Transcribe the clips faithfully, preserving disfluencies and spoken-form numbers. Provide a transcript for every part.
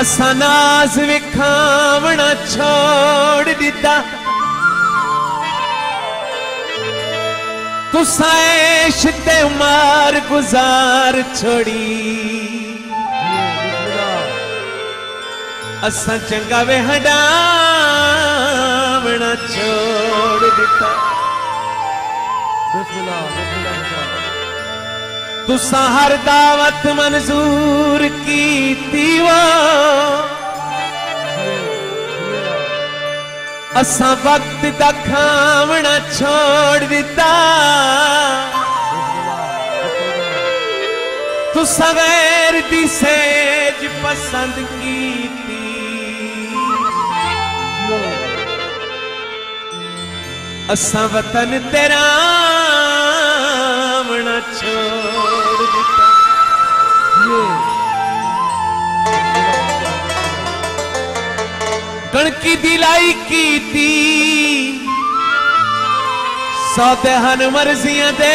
असां नाज़ विखावना छोड़ दिता, तुसां ऐश ते उमार गुजार छोड़ी। असां चंगा वे हडावना छोड़ दिता, तुसां हर दावत मंजूर कीती। असां वक्त दा खावना छोड़ दिता, तुसां गैर दी सेज पसंद कीती। असां वतन तेरा वणा छोड़ दिता। कणकी दिलाई कीती, सौदे हन मर्जियां दे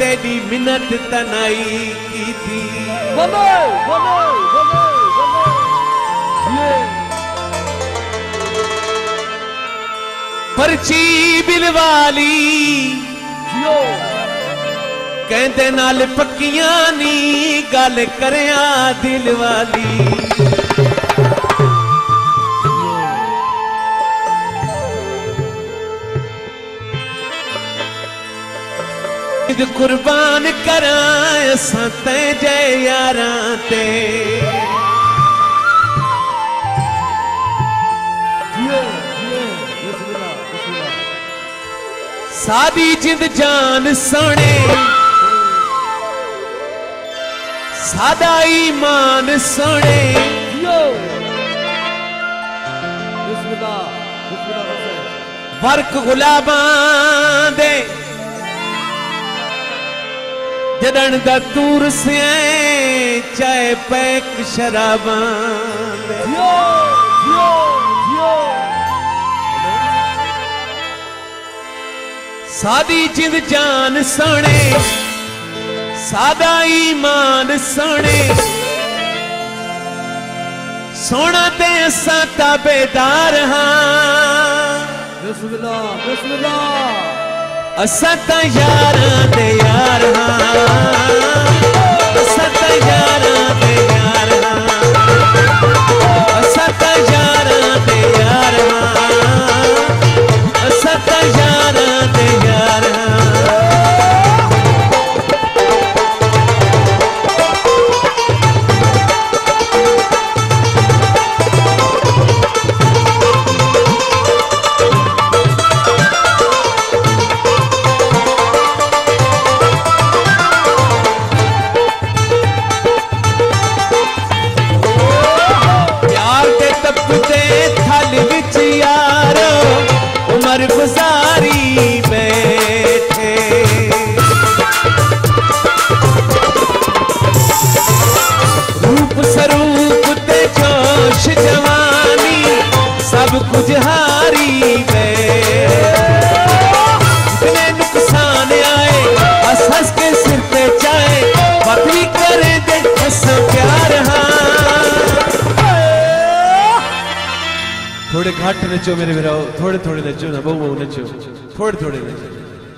तेरी मिन्नत तनाई कीती। पर्ची बिलवाली कहते नाल पक्कियां नी गल करया दिलवाली। कुर्बान करां असां तुझे यारां ते, सादी जिंद जान सोने सादा ईमान सोने। वर्क गुलाबां दे जड़न दा तूर से चाय पैक शराबां। सादी जिंद जान सोने सादा ईमान सोने। सोना ते असां ताबेदार हां, असां तां यारां दे यार हां। असां तां यारां दे यार हां, असां तां यारां दे यार हां, असां तां यारां दे यार घाट नचो मेरे भीराओ, थोड़े थोड़े नचो ना, बहु बहु नचो, थोड़े थोड़े नचो।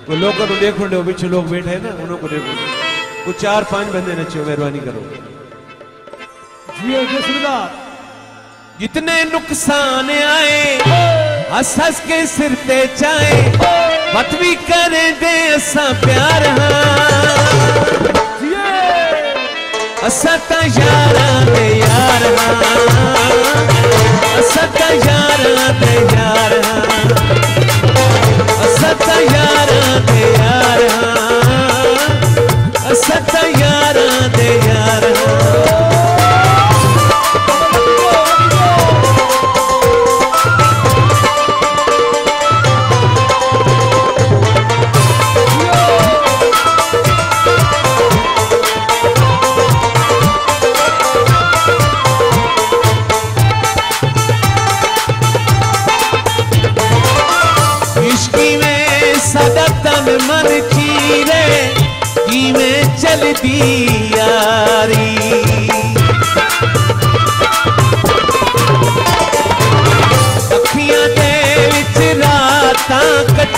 वो लोगों को देखो, पीछे लोग बैठे हैं ना, उनको देखो। वो चार पांच बंदे नचो, मेहरबानी करो। जियो बिस्मिल्लाह। जितने नुकसान आए हंस हंस के सिर ते जाए, मत भी करे दे असां प्यार हां। असां तां यारां दे यार हां, असां तां यारां दे यार हां, असां तां यारां दे यार हां, असां तां यारां दे यार हां। चलती यारी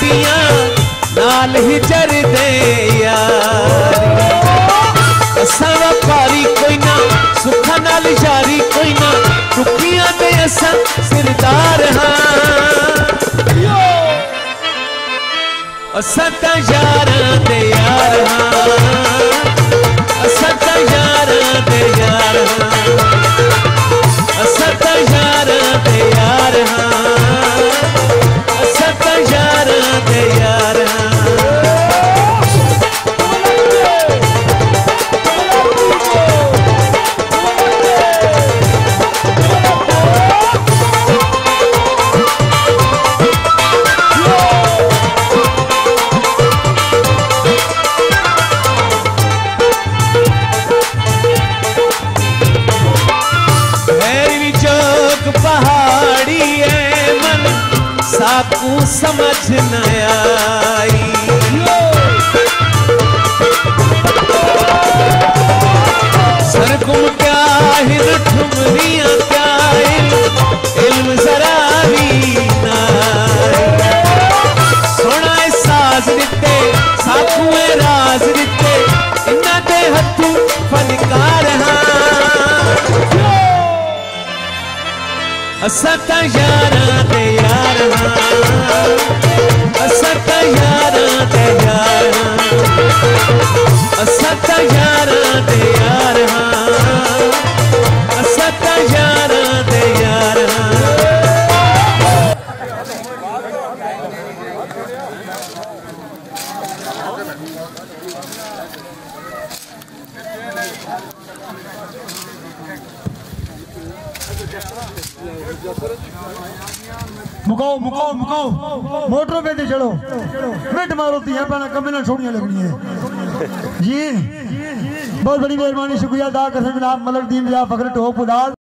दुनिया नाल ही चर दे यार। असां वापारी कोई ना, सुखा नाल यारी कोई ना, दुखियां दे असां सिरदार हां। असां तां यारां दे यार हां, असां तां यारां दे यार हां, असां तां यारां दे यार हां, असां तां यारां दे यार हां। साकू समझ न आई, सरगुम क्या हिल ठुमरियां क्या इल्म जरा भी ना। सोना साज दिते साकू राज दिते, इन्हां दे हत्थों फनकार हां। असां तां यारां दे यार हां, असां तां यारां दे यार हां, असां तां यारां दे यार हां, असां तां यारां दे यार हां। मुकाओ मुकाओ मुकाओ मोटरवे पे चढ़ो, फिट मारो ती कमे ना सोनिया लगनी है जी। बहुत बड़ी मेहरबानी, शुक्रिया अदा कर जनाब मलक दीन जनाब फखर टोप उदास।